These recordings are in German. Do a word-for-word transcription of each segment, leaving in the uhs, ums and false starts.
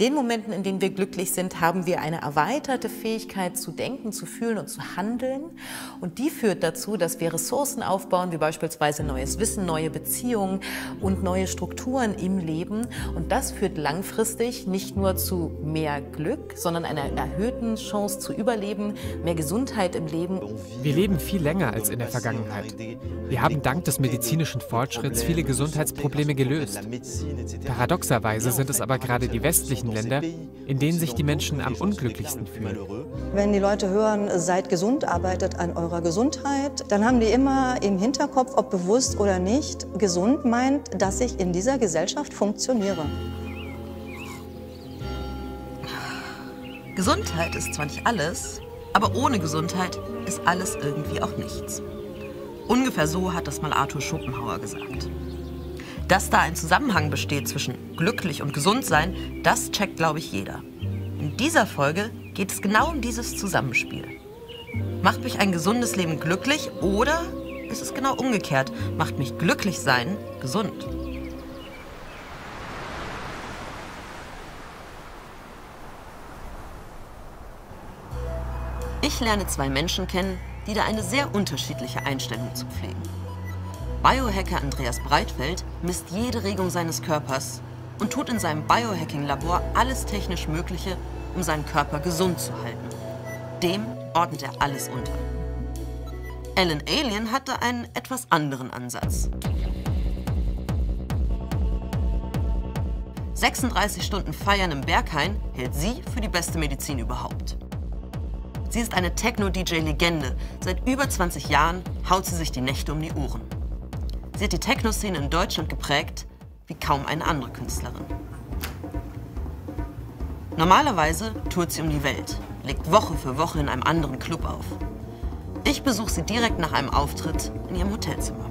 den Momenten, in denen wir glücklich sind, haben wir eine erweiterte Fähigkeit zu denken, zu fühlen und zu handeln. Und die führt dazu, dass wir Ressourcen aufbauen, wie beispielsweise neues Wissen, neue Beziehungen und neue Strukturen im Leben. Und das führt langfristig nicht nur zu mehr Glück, sondern einer erhöhten Chance zu überleben, mehr Gesundheit im Leben. Wir leben viel länger als in der Vergangenheit. Wir haben dank des medizinischen Fortschritts viele Gesundheitsprobleme gelöst. Paradoxerweise sind es aber gerade die westlichen Länder, in denen sich die Menschen am unglücklichsten fühlen. Wenn die Leute hören, seid gesund, arbeitet an eurer Gesundheit, dann haben die immer im Hinterkopf, ob bewusst oder nicht, gesund meint, dass ich in dieser Gesellschaft funktioniere. Gesundheit ist zwar nicht alles, aber ohne Gesundheit ist alles irgendwie auch nichts. Ungefähr so hat das mal Arthur Schopenhauer gesagt. Dass da ein Zusammenhang besteht zwischen glücklich und gesund sein, das checkt, glaube ich, jeder. In dieser Folge geht es genau um dieses Zusammenspiel. Macht mich ein gesundes Leben glücklich oder ist es genau umgekehrt? Macht mich glücklich sein gesund? Ich lerne zwei Menschen kennen, die da eine sehr unterschiedliche Einstellung zu pflegen. Biohacker Andreas Breitfeld misst jede Regung seines Körpers und tut in seinem Biohacking-Labor alles technisch Mögliche, um seinen Körper gesund zu halten. Dem ordnet er alles unter. Ellen Allien hatte einen etwas anderen Ansatz. sechsunddreißig Stunden Feiern im Berghain hält sie für die beste Medizin überhaupt. Sie ist eine Techno-D J-Legende. Seit über zwanzig Jahren haut sie sich die Nächte um die Ohren. Sie hat die Techno-Szene in Deutschland geprägt, wie kaum eine andere Künstlerin. Normalerweise tourt sie um die Welt, legt Woche für Woche in einem anderen Club auf. Ich besuche sie direkt nach einem Auftritt in ihrem Hotelzimmer.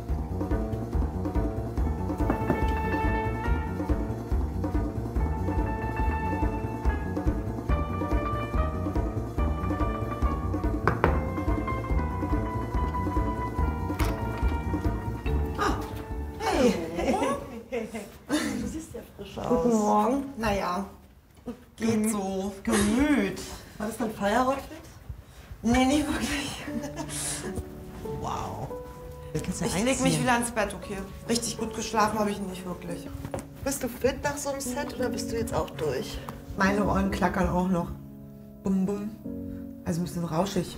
Ins Bett, okay. Richtig gut geschlafen habe ich nicht wirklich. Bist du fit nach so einem Set oder bist du jetzt auch durch? Meine Ohren klackern auch noch. Bum, bum. Also ein bisschen rauschig.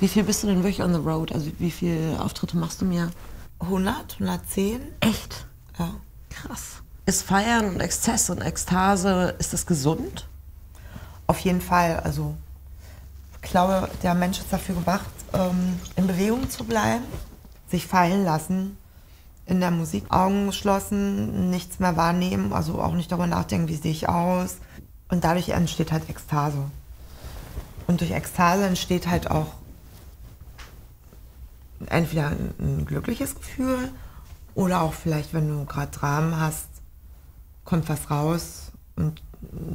Wie viel bist du denn wirklich on the road? Also wie viele Auftritte machst du mir? hundert, hundertzehn. Echt? Ja. Krass. Ist Feiern und Exzess und Ekstase, ist das gesund? Auf jeden Fall, also... Ich glaube, der Mensch ist dafür gemacht, in Bewegung zu bleiben, sich fallen lassen, in der Musik Augen geschlossen, nichts mehr wahrnehmen, also auch nicht darüber nachdenken, wie sehe ich aus. Und dadurch entsteht halt Ekstase. Und durch Ekstase entsteht halt auch entweder ein glückliches Gefühl oder auch vielleicht, wenn du gerade Dramen hast, kommt was raus und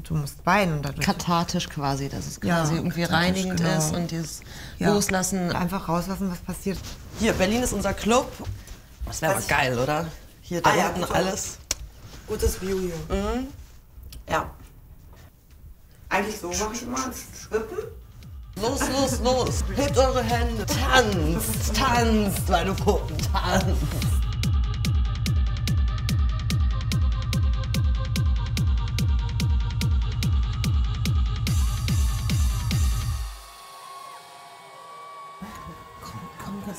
du musst weinen. Dadurch. Kathartisch quasi, dass es quasi ja, irgendwie reinigend genau. ist und dieses ja. Loslassen. Einfach rauslassen, was passiert. Hier, Berlin ist unser Club. Das wäre aber geil, oder? Hier, da ah, hatten ja, alles. Gutes View hier. Mhm. Ja. Eigentlich so mache ich immer. Wippen. Los, los, los. Hebt eure Hände. Tanzt, tanzt, meine Puppen, tanzt.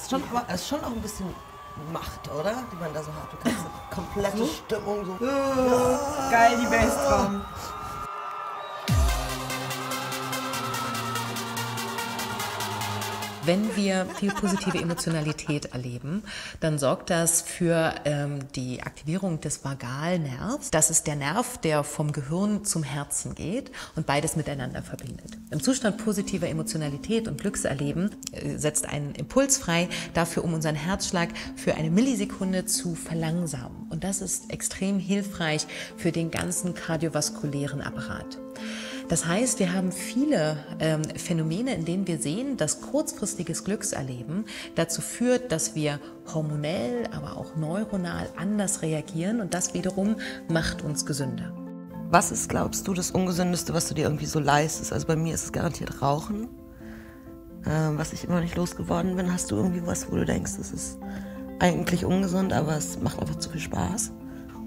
Schon, aber es ist schon auch ein bisschen Macht, oder? Die man da so hat. Du kannst eine komplette so? Stimmung so. Oh, geil, die Bassdrum. Wenn wir viel positive Emotionalität erleben, dann sorgt das für ähm, die Aktivierung des Vagalnervs. Das ist der Nerv, der vom Gehirn zum Herzen geht und beides miteinander verbindet. Im Zustand positiver Emotionalität und Glückserleben äh, setzt einen Impuls frei, dafür um unseren Herzschlag für eine Millisekunde zu verlangsamen. Und das ist extrem hilfreich für den ganzen kardiovaskulären Apparat. Das heißt, wir haben viele ähm, Phänomene, in denen wir sehen, dass kurzfristiges Glückserleben dazu führt, dass wir hormonell, aber auch neuronal anders reagieren, und das wiederum macht uns gesünder. Was ist, glaubst du, das Ungesündeste, was du dir irgendwie so leistest? Also bei mir ist es garantiert Rauchen, ähm, was ich immer nicht losgeworden bin. Hast du irgendwie was, wo du denkst, das ist eigentlich ungesund, aber es macht einfach zu viel Spaß?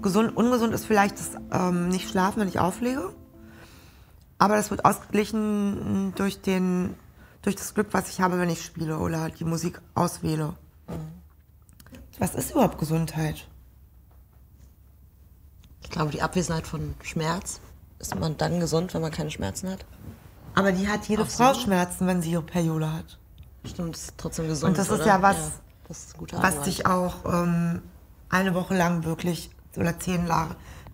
Gesund, ungesund ist vielleicht das ähm, nicht schlafen, wenn ich auflege. Aber das wird ausgeglichen durch, den, durch das Glück, was ich habe, wenn ich spiele oder halt die Musik auswähle. Was ist überhaupt Gesundheit? Ich glaube, die Abwesenheit von Schmerz. Ist man dann gesund, wenn man keine Schmerzen hat? Aber die hat jede Frau Schmerzen, wenn sie ihre Periode hat. Stimmt, ist trotzdem gesund. Und das ist ja was, ja, das ist ein guter Anwalt, was dich auch ähm, eine Woche lang wirklich, oder zehn,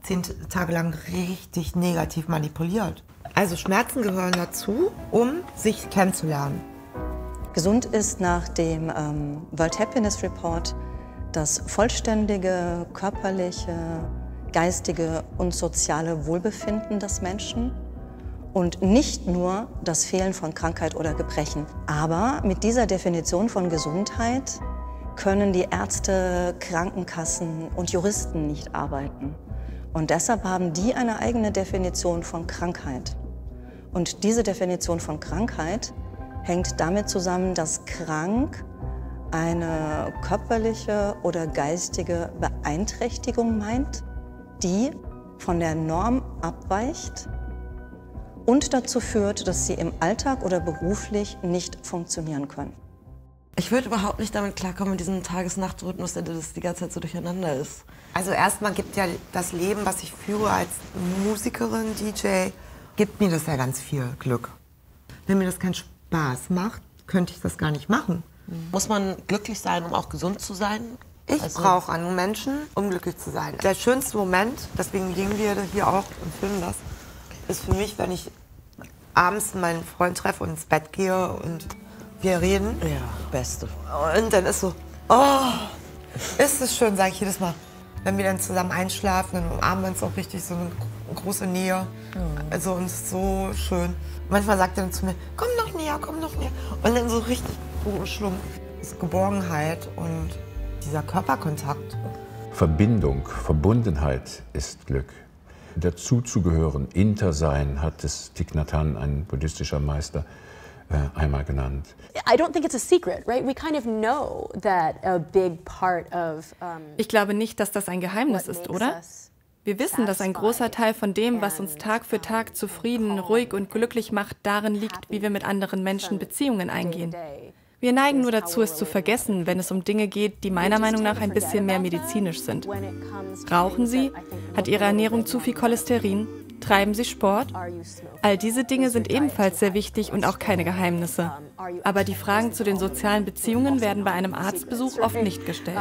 zehn Tage lang richtig negativ manipuliert. Also Schmerzen gehören dazu, um sich kennenzulernen. Gesund ist nach dem ähm, World Happiness Report das vollständige körperliche, geistige und soziale Wohlbefinden des Menschen und nicht nur das Fehlen von Krankheit oder Gebrechen. Aber mit dieser Definition von Gesundheit können die Ärzte, Krankenkassen und Juristen nicht arbeiten. Und deshalb haben die eine eigene Definition von Krankheit. Und diese Definition von Krankheit hängt damit zusammen, dass krank eine körperliche oder geistige Beeinträchtigung meint, die von der Norm abweicht und dazu führt, dass sie im Alltag oder beruflich nicht funktionieren können. Ich würde überhaupt nicht damit klarkommen, mit diesem Tages-Nacht-Rhythmus, der das die ganze Zeit so durcheinander ist. Also erstmal gibt ja das Leben, was ich führe als Musikerin, D J, gibt mir das ja ganz viel Glück. Wenn mir das keinen Spaß macht, könnte ich das gar nicht machen. Muss man glücklich sein, um auch gesund zu sein? Ich also brauche einen Menschen, um glücklich zu sein. Der schönste Moment, deswegen gehen wir hier auch und filmen das, ist für mich, wenn ich abends meinen Freund treffe und ins Bett gehe und wir reden. Ja, Beste. Und dann ist so, oh, ist es schön, sage ich jedes Mal. Wenn wir dann zusammen einschlafen, dann umarmen wir uns auch richtig, so eine große Nähe. Mhm. Also uns ist so schön. Manchmal sagt er dann zu mir, komm noch näher, komm noch näher. Und dann so richtig schlumpf. Das ist Geborgenheit und dieser Körperkontakt. Verbindung, Verbundenheit ist Glück. Dazu zu gehören, Intersein, hat es Thich Nhat Hanh, ein buddhistischer Meister, einmal genannt. Ich glaube nicht, dass das ein Geheimnis ist, oder? Wir wissen, dass ein großer Teil von dem, was uns Tag für Tag zufrieden, ruhig und glücklich macht, darin liegt, wie wir mit anderen Menschen Beziehungen eingehen. Wir neigen nur dazu, es zu vergessen, wenn es um Dinge geht, die meiner Meinung nach ein bisschen mehr medizinisch sind. Rauchen Sie? Hat Ihre Ernährung zu viel Cholesterin? Treiben Sie Sport? All diese Dinge sind ebenfalls sehr wichtig und auch keine Geheimnisse. Aber die Fragen zu den sozialen Beziehungen werden bei einem Arztbesuch oft nicht gestellt.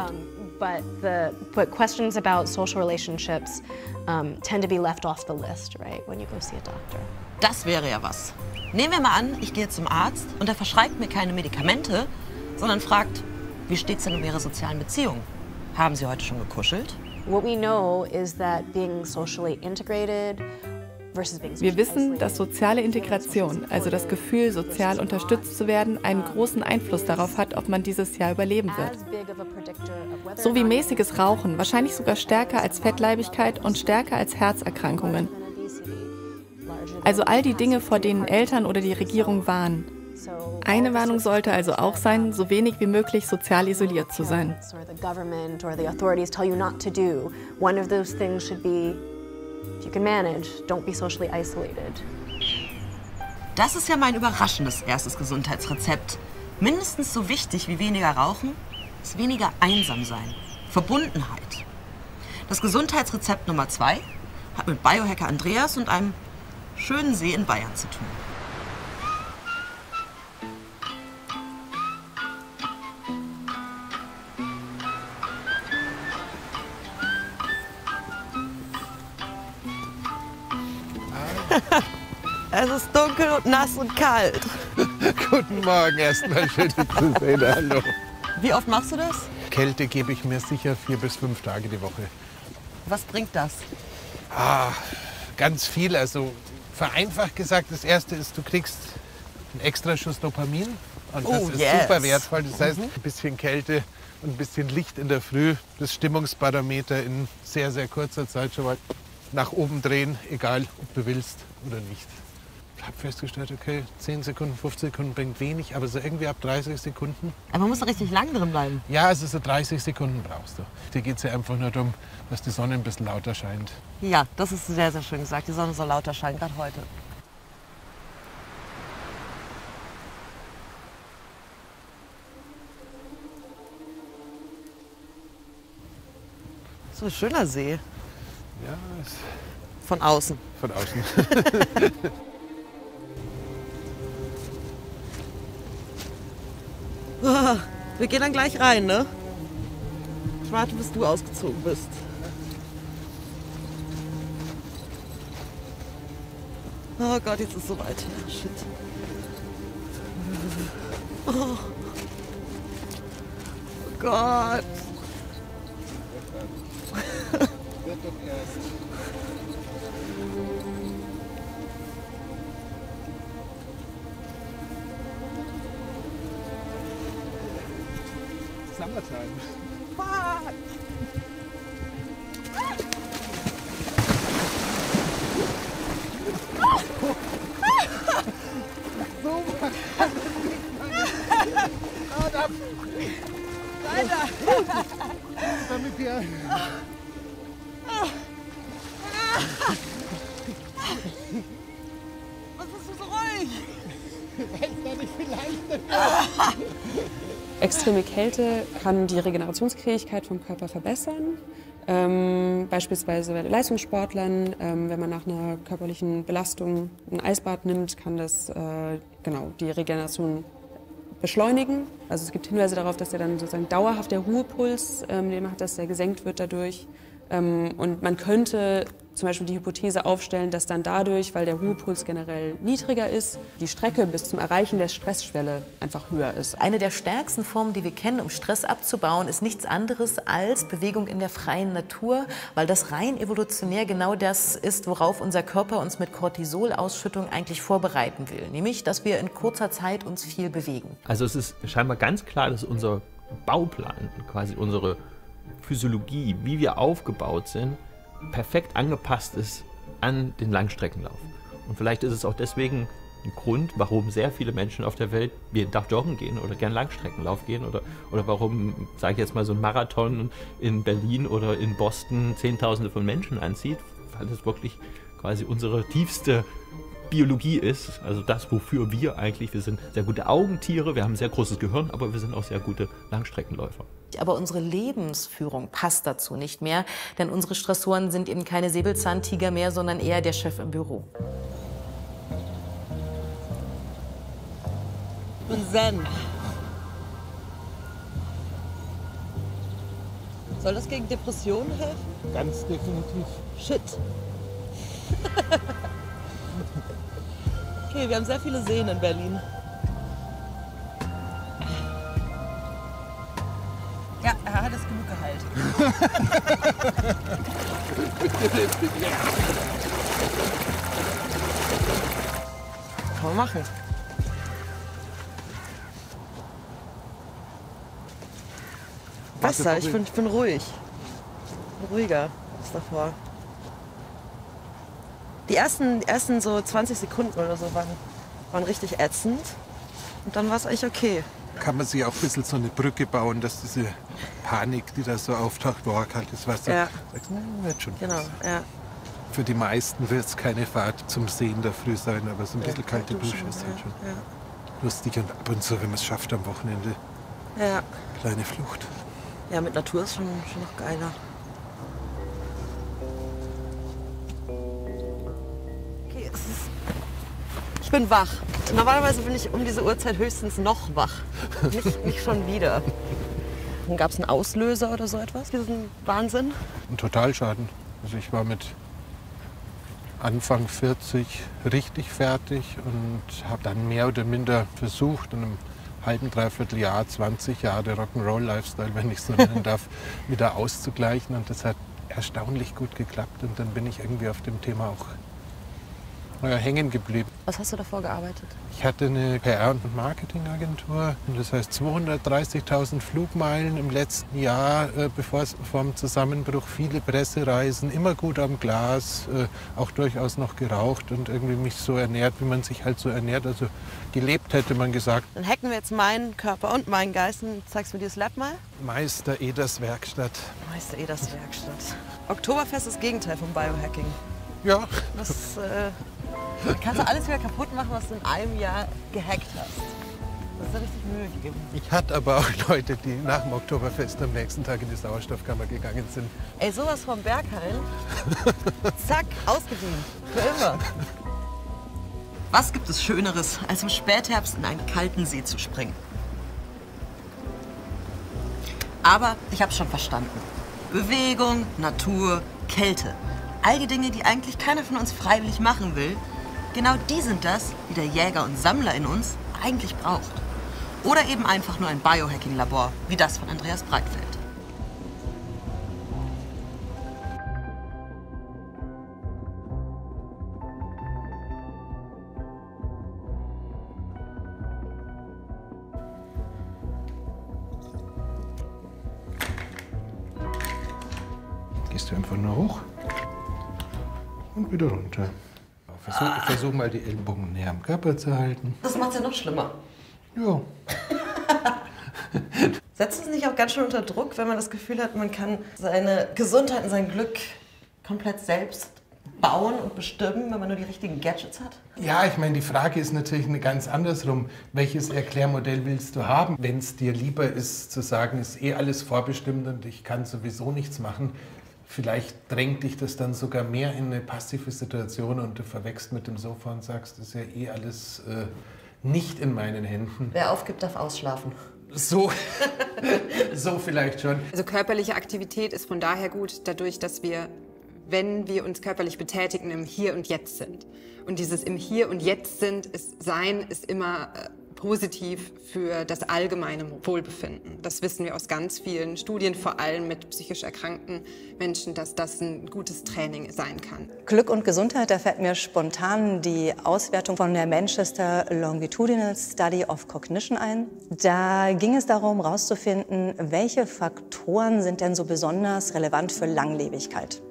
Das wäre ja was. Nehmen wir mal an, ich gehe zum Arzt und er verschreibt mir keine Medikamente, sondern fragt, wie steht es denn um Ihre sozialen Beziehungen? Haben Sie heute schon gekuschelt? Wir wissen, dass soziale Integration, also das Gefühl, sozial unterstützt zu werden, einen großen Einfluss darauf hat, ob man dieses Jahr überleben wird. So wie mäßiges Rauchen, wahrscheinlich sogar stärker als Fettleibigkeit und stärker als Herzerkrankungen. Also all die Dinge, vor denen Eltern oder die Regierung warnen. Eine Warnung sollte also auch sein, so wenig wie möglich sozial isoliert zu sein. Das ist ja mein überraschendes erstes Gesundheitsrezept. Mindestens so wichtig wie weniger Rauchen ist weniger einsam sein, Verbundenheit. Das Gesundheitsrezept Nummer zwei hat mit Biohacker Andreas und einem schönen See in Bayern zu tun. Es ist dunkel und nass und kalt. Guten Morgen erstmal, schön dich zu sehen, hallo. Wie oft machst du das? Kälte gebe ich mir sicher vier bis fünf Tage die Woche. Was bringt das? Ah, ganz viel, also vereinfacht gesagt, das erste ist, du kriegst einen Extraschuss Dopamin. Und das oh, ist yes. super wertvoll. Das heißt, ein bisschen Kälte und ein bisschen Licht in der Früh, das Stimmungsbarometer in sehr, sehr kurzer Zeit schon mal nach oben drehen, egal ob du willst oder nicht. Ich habe festgestellt, okay, zehn Sekunden, fünfzehn Sekunden bringt wenig, aber so irgendwie ab dreißig Sekunden. Aber man muss doch richtig lang drin bleiben. Ja, also so dreißig Sekunden brauchst du. Dir geht es ja einfach nur darum, dass die Sonne ein bisschen lauter scheint. Ja, das ist sehr, sehr schön gesagt. Die Sonne soll lauter scheinen, gerade heute. So ein schöner See. Ja, es von außen. Von außen. Wir gehen dann gleich rein, ne? Ich warte, bis du ausgezogen bist. Oh Gott, jetzt ist es soweit. Shit. Oh. Oh Gott. Summertime. Fuck! So haut ab! Weiter! Damit wir... Was bist du so ruhig? Extreme Kälte kann die Regenerationsfähigkeit vom Körper verbessern. Ähm, beispielsweise bei Leistungssportlern, ähm, wenn man nach einer körperlichen Belastung ein Eisbad nimmt, kann das äh, genau, die Regeneration beschleunigen. Also es gibt Hinweise darauf, dass der dann sozusagen dauerhaft der Ruhepuls, ähm, den man hat, dass der gesenkt wird dadurch. Ähm, und man könnte zum Beispiel die Hypothese aufstellen, dass dann dadurch, weil der Ruhepuls generell niedriger ist, die Strecke bis zum Erreichen der Stressschwelle einfach höher ist. Eine der stärksten Formen, die wir kennen, um Stress abzubauen, ist nichts anderes als Bewegung in der freien Natur, weil das rein evolutionär genau das ist, worauf unser Körper uns mit Cortisolausschüttung eigentlich vorbereiten will, nämlich, dass wir in kurzer Zeit uns viel bewegen. Also es ist scheinbar ganz klar, dass unser Bauplan, quasi unsere Physiologie, wie wir aufgebaut sind, perfekt angepasst ist an den Langstreckenlauf. Und vielleicht ist es auch deswegen ein Grund, warum sehr viele Menschen auf der Welt jeden Tag joggen gehen oder gern Langstreckenlauf gehen oder, oder warum, sage ich jetzt mal, so ein Marathon in Berlin oder in Boston Zehntausende von Menschen anzieht, weil das wirklich quasi unsere tiefste Biologie ist, also das, wofür wir eigentlich, wir sind sehr gute Augentiere, wir haben ein sehr großes Gehirn, aber wir sind auch sehr gute Langstreckenläufer. Aber unsere Lebensführung passt dazu nicht mehr, denn unsere Stressoren sind eben keine Säbelzahntiger mehr, sondern eher der Chef im Büro. Und Zen. Soll das gegen Depressionen helfen? Ganz definitiv. Shit. Okay, wir haben sehr viele Seen in Berlin. Ja, er hat es genug gehalten. Kann man machen. Wasser, ich bin, ich bin ruhig. Ruhiger als davor. Die ersten, ersten so zwanzig Sekunden oder so waren, waren richtig ätzend und dann war es eigentlich okay. Kann man sich auch ein bisschen so eine Brücke bauen, dass diese Panik, die da so auftaucht, boah, kaltes Wasser, ja. Sagt, nein, wird schon genau, ja. Für die meisten wird es keine Fahrt zum See in der Früh sein, aber so ein bisschen ja, kalte Dusche ist halt schon ja, ja. lustig und ab und zu, wenn man es schafft am Wochenende, ja. Kleine Flucht. Ja, mit Natur ist schon, schon noch geiler. Ich bin wach. Normalerweise bin ich um diese Uhrzeit höchstens noch wach. Nicht, nicht schon wieder. Gab es einen Auslöser oder so etwas? Diesen Wahnsinn? Ein Totalschaden. Also ich war mit Anfang vierzig richtig fertig und habe dann mehr oder minder versucht, in einem halben, dreiviertel Jahr, zwanzig Jahre Rock'n'Roll-Lifestyle, wenn ich so nennen darf, wieder auszugleichen. Und das hat erstaunlich gut geklappt. Und dann bin ich irgendwie auf dem Thema auch naja, hängen geblieben. Was hast du davor gearbeitet? Ich hatte eine P R- und Marketingagentur. Das heißt zweihundertdreißigtausend Flugmeilen im letzten Jahr, äh, bevor es vom Zusammenbruch, viele Pressereisen, immer gut am Glas, äh, auch durchaus noch geraucht und irgendwie mich so ernährt, wie man sich halt so ernährt. Also gelebt, hätte man gesagt. Dann hacken wir jetzt meinen Körper und meinen Geist. Zeigst du mir dieses Lab mal? Meister Eders Werkstatt. Meister Eders Werkstatt. Oktoberfest ist das Gegenteil vom Biohacking. Ja. Was, äh, kannst du alles wieder kaputt machen, was du in einem Jahr gehackt hast. Das ist ja richtig Mühe gegeben. Ich hatte aber auch Leute, die nach dem Oktoberfest am nächsten Tag in die Sauerstoffkammer gegangen sind. Ey, sowas vom Berghain. Zack, ausgedient. Für immer. Was gibt es Schöneres, als im Spätherbst in einen kalten See zu springen? Aber ich habe es schon verstanden. Bewegung, Natur, Kälte. All die Dinge, die eigentlich keiner von uns freiwillig machen will, genau die sind das, die der Jäger und Sammler in uns eigentlich braucht. Oder eben einfach nur ein Biohacking-Labor, wie das von Andreas Breitfeld. Gehst du einfach nur hoch? Und wieder runter. Versuch, ah. versuch mal, die Ellenbogen näher am Körper zu halten. Das macht's ja noch schlimmer. Ja. Setzt es nicht auch ganz schön unter Druck, wenn man das Gefühl hat, man kann seine Gesundheit und sein Glück komplett selbst bauen und bestimmen, wenn man nur die richtigen Gadgets hat? Ja, ich meine, die Frage ist natürlich eine ganz andersrum. Welches Erklärmodell willst du haben? Wenn es dir lieber ist, zu sagen, ist eh alles vorbestimmt und ich kann sowieso nichts machen, vielleicht drängt dich das dann sogar mehr in eine passive Situation und du verwechselst mit dem Sofa und sagst, das ist ja eh alles äh, nicht in meinen Händen. Wer aufgibt, darf ausschlafen. So, so vielleicht schon. Also körperliche Aktivität ist von daher gut, dadurch, dass wir, wenn wir uns körperlich betätigen, im Hier und Jetzt sind. Und dieses im Hier und Jetzt sind, ist Sein ist immer äh, positiv für das allgemeine Wohlbefinden. Das wissen wir aus ganz vielen Studien, vor allem mit psychisch erkrankten Menschen, dass das ein gutes Training sein kann. Glück und Gesundheit, da fällt mir spontan die Auswertung von der Manchester Longitudinal Study of Cognition ein. Da ging es darum, herauszufinden, welche Faktoren sind denn so besonders relevant für Langlebigkeit.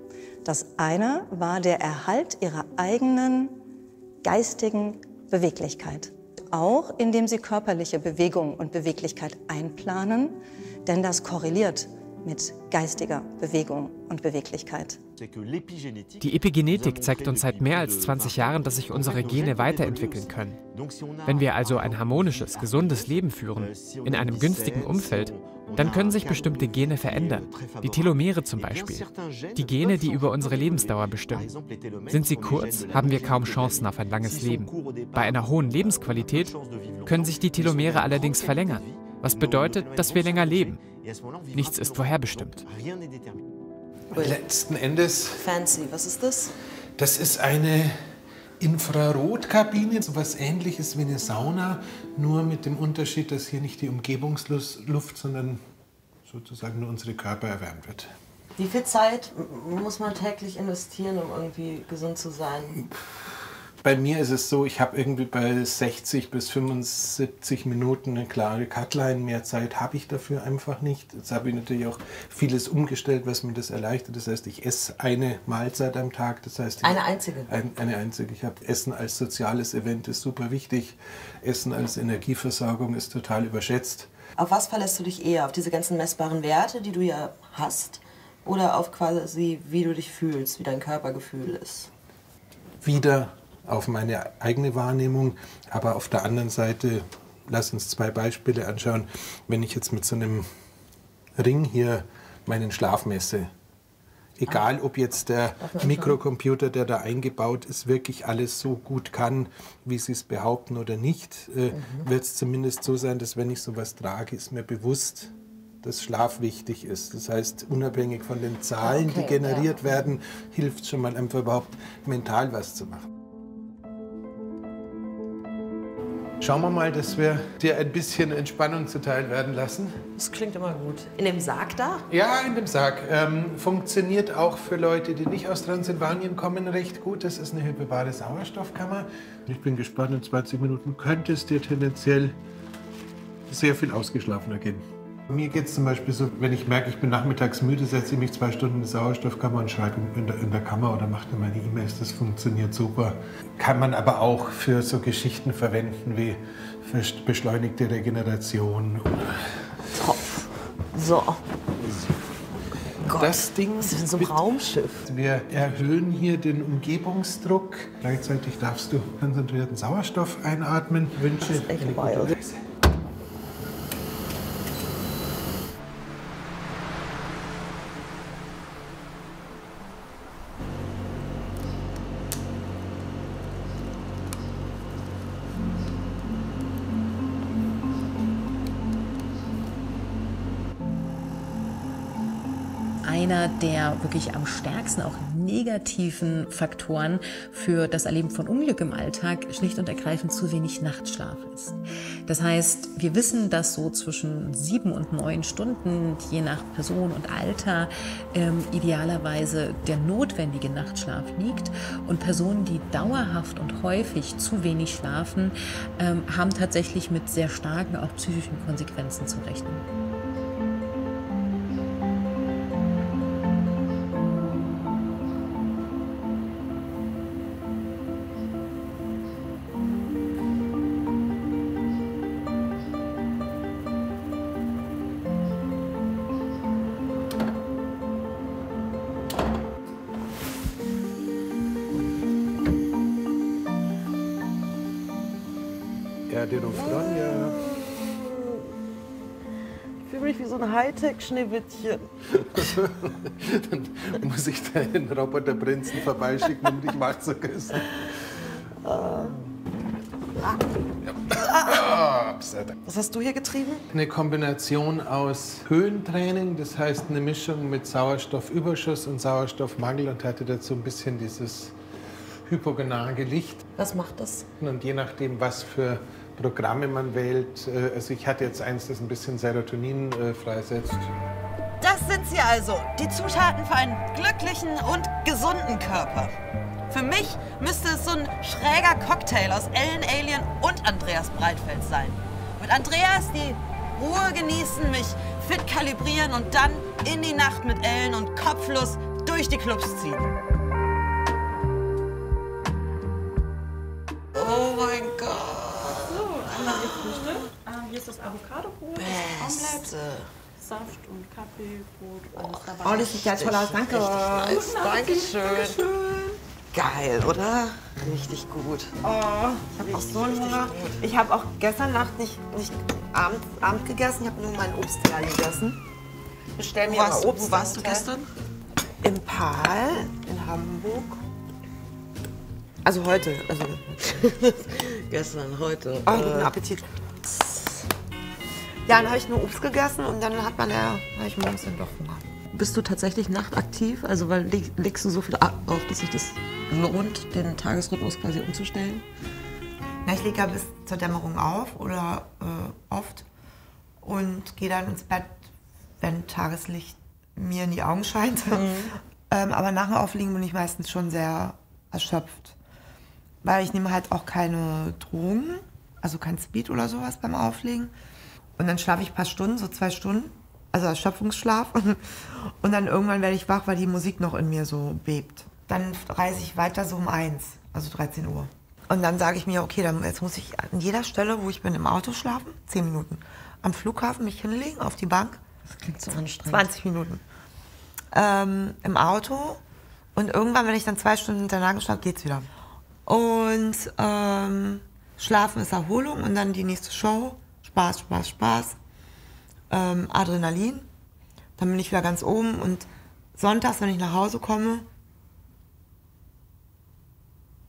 Das eine war der Erhalt ihrer eigenen geistigen Beweglichkeit. Auch indem sie körperliche Bewegung und Beweglichkeit einplanen, denn das korreliert mit geistiger Bewegung und Beweglichkeit. Die Epigenetik zeigt uns seit mehr als zwanzig Jahren, dass sich unsere Gene weiterentwickeln können. Wenn wir also ein harmonisches, gesundes Leben führen, in einem günstigen Umfeld, dann können sich bestimmte Gene verändern, die Telomere zum Beispiel, die Gene, die über unsere Lebensdauer bestimmen. Sind sie kurz, haben wir kaum Chancen auf ein langes Leben. Bei einer hohen Lebensqualität können sich die Telomere allerdings verlängern, was bedeutet, dass wir länger leben. Nichts ist vorherbestimmt. Letzten Endes... Fancy, was ist das? Das ist eine Infrarotkabine, so was Ähnliches wie eine Sauna, nur mit dem Unterschied, dass hier nicht die Umgebungsluft, sondern sozusagen nur unsere Körper erwärmt wird. Wie viel Zeit muss man täglich investieren, um irgendwie gesund zu sein? Bei mir ist es so, ich habe irgendwie bei sechzig bis fünfundsiebzig Minuten eine klare Cutline. Mehr Zeit habe ich dafür einfach nicht. Jetzt habe ich natürlich auch vieles umgestellt, was mir das erleichtert. Das heißt, ich esse eine Mahlzeit am Tag. Das heißt, eine einzige? Ein, eine einzige. Ich habe Essen als soziales Event ist super wichtig. Essen als Energieversorgung ist total überschätzt. Auf was verlässt du dich eher? Auf diese ganzen messbaren Werte, die du ja hast? Oder auf quasi, wie du dich fühlst, wie dein Körpergefühl ist? Wieder auf meine eigene Wahrnehmung, aber auf der anderen Seite, lass uns zwei Beispiele anschauen. Wenn ich jetzt mit so einem Ring hier meinen Schlaf messe, egal ob jetzt der Mikrocomputer, der da eingebaut ist, wirklich alles so gut kann, wie sie es behaupten oder nicht, äh, wird es zumindest so sein, dass wenn ich sowas trage, ist mir bewusst, dass Schlaf wichtig ist. Das heißt, unabhängig von den Zahlen, okay, die generiert ja. werden, hilft es schon mal einfach überhaupt mental was zu machen. Schauen wir mal, dass wir dir ein bisschen Entspannung zuteil werden lassen. Das klingt immer gut. In dem Sarg da? Ja, in dem Sarg. Ähm, funktioniert auch für Leute, die nicht aus Transsilvanien kommen, recht gut. Das ist eine hyperbare Sauerstoffkammer. Ich bin gespannt, in zwanzig Minuten könnte es dir tendenziell sehr viel ausgeschlafener gehen. Mir geht es zum Beispiel so, wenn ich merke, ich bin nachmittags müde, setze ich mich zwei Stunden in die Sauerstoffkammer und schreibe in der, in der Kammer oder mache dann meine E-Mails. Das funktioniert super. Kann man aber auch für so Geschichten verwenden wie für beschleunigte Regeneration. Top. So. Gott, das Ding das ist so ein Raumschiff. Wir erhöhen hier den Umgebungsdruck. Gleichzeitig darfst du konzentrierten Sauerstoff einatmen. Wünsche das ist echt wild. Einer der wirklich am stärksten auch negativen Faktoren für das Erleben von Unglück im Alltag schlicht und ergreifend zu wenig Nachtschlaf ist. Das heißt, wir wissen, dass so zwischen sieben und neun Stunden, je nach Person und Alter, ähm, idealerweise der notwendige Nachtschlaf liegt. Und Personen, die dauerhaft und häufig zu wenig schlafen, ähm, haben tatsächlich mit sehr starken, auch psychischen Konsequenzen zu rechnen. Ich fühle mich wie so ein Hightech-Schneewittchen. Dann muss ich da den Roboterprinzen vorbeischicken, um dich wach zu küssen. Was hast du hier getrieben? Eine Kombination aus Höhentraining, das heißt eine Mischung mit Sauerstoffüberschuss und Sauerstoffmangel, und hatte dazu ein bisschen dieses hypogonale Licht. Was macht das? Und je nachdem, was für Programme man wählt, also ich hatte jetzt eins, das ein bisschen Serotonin freisetzt. Das sind sie also, die Zutaten für einen glücklichen und gesunden Körper. Für mich müsste es so ein schräger Cocktail aus Ellen Allien und Andreas Breitfeld sein. Mit Andreas die Ruhe genießen, mich fit kalibrieren und dann in die Nacht mit Ellen und kopflos durch die Clubs ziehen. Oh mein Gott. Ah, hier ist das Avocado-Brot, Omelette, Saft und Kaffee, Brot, alles dabei. Oh, das sieht ja toll aus, danke. Nice. Dankeschön. Dankeschön. Geil, oder? Richtig gut. Oh, ich habe auch so einen Hunger. Ich habe auch gestern Nacht nicht, nicht Abend, Abend gegessen, ich habe nur meinen Obstteller gegessen. Bestell mir mal Obst. Wo warst du gestern? Im Pal, in Hamburg. Also heute, also gestern, heute. Oh, guten Appetit. Ja, dann habe ich nur Obst gegessen und dann hat man ja, habe ich morgens dann doch Hunger. Bist du tatsächlich nachtaktiv? Also weil legst du so viel auf, dass sich das lohnt, den Tagesrhythmus quasi umzustellen? Na, ich lege ja bis zur Dämmerung auf oder äh, oft und gehe dann ins Bett, wenn Tageslicht mir in die Augen scheint. Mhm. ähm, aber nach dem Aufliegen bin ich meistens schon sehr erschöpft. Weil ich nehme halt auch keine Drogen, also kein Speed oder sowas beim Auflegen. Und dann schlafe ich ein paar Stunden, so zwei Stunden, also Erschöpfungsschlaf. Und dann irgendwann werde ich wach, weil die Musik noch in mir so bebt. Dann reise ich weiter so um eins, also dreizehn Uhr. Und dann sage ich mir, okay, dann jetzt muss ich an jeder Stelle, wo ich bin, im Auto schlafen, zehn Minuten. Am Flughafen mich hinlegen, auf die Bank. Das klingt so anstrengend. zwanzig Minuten. Ähm, im Auto. Und irgendwann, wenn ich dann zwei Stunden hintereinander schlafe, geht's wieder. Und ähm, Schlafen ist Erholung und dann die nächste Show. Spaß, Spaß, Spaß. Ähm, Adrenalin. Dann bin ich wieder ganz oben und sonntags, wenn ich nach Hause komme,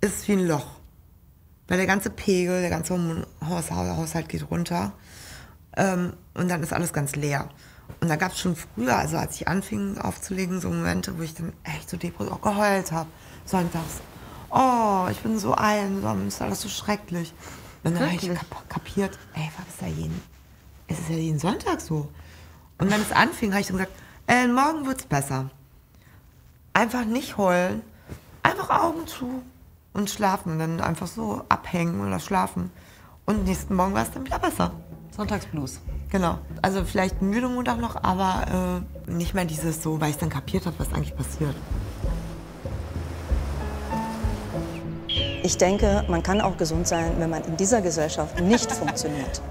ist es wie ein Loch. Weil der ganze Pegel, der ganze Haushalt geht runter. Ähm, und dann ist alles ganz leer. Und da gab es schon früher, also als ich anfing aufzulegen, so Momente, wo ich dann echt so depressiv auch geheult habe. Sonntags. Oh, ich bin so einsam, ist alles so schrecklich. Und dann habe ich kap kapiert, ey, was ist da jeden, es ist ja jeden Sonntag so. Und wenn es anfing, habe ich dann gesagt, äh, morgen wird's besser. Einfach nicht heulen, einfach Augen zu und schlafen. Und dann einfach so abhängen oder schlafen. Und nächsten Morgen war es dann wieder besser. Sonntagsblues. Genau. Also vielleicht müde Montag noch, aber äh, nicht mehr dieses so, weil ich dann kapiert habe, was eigentlich passiert. Ich denke, man kann auch gesund sein, wenn man in dieser Gesellschaft nicht funktioniert.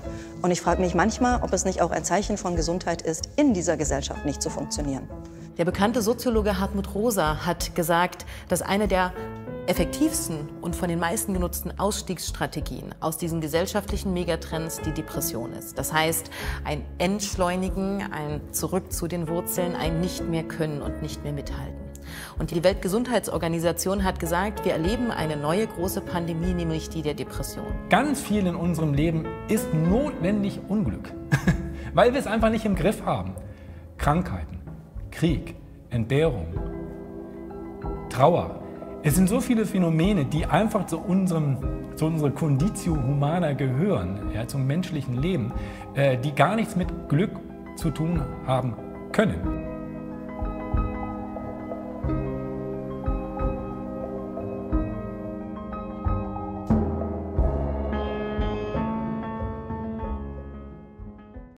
Und ich frage mich manchmal, ob es nicht auch ein Zeichen von Gesundheit ist, in dieser Gesellschaft nicht zu funktionieren. Der bekannte Soziologe Hartmut Rosa hat gesagt, dass eine der effektivsten und von den meisten genutzten Ausstiegsstrategien aus diesen gesellschaftlichen Megatrends die Depression ist. Das heißt, ein Entschleunigen, ein Zurück zu den Wurzeln, ein nicht mehr können und nicht mehr mithalten. Und die Weltgesundheitsorganisation hat gesagt, wir erleben eine neue große Pandemie, nämlich die der Depression. Ganz viel in unserem Leben ist notwendig Unglück, weil wir es einfach nicht im Griff haben. Krankheiten, Krieg, Entbehrung, Trauer. Es sind so viele Phänomene, die einfach zu unserem, zu unserer Conditio Humana gehören, ja, zum menschlichen Leben, äh, die gar nichts mit Glück zu tun haben können.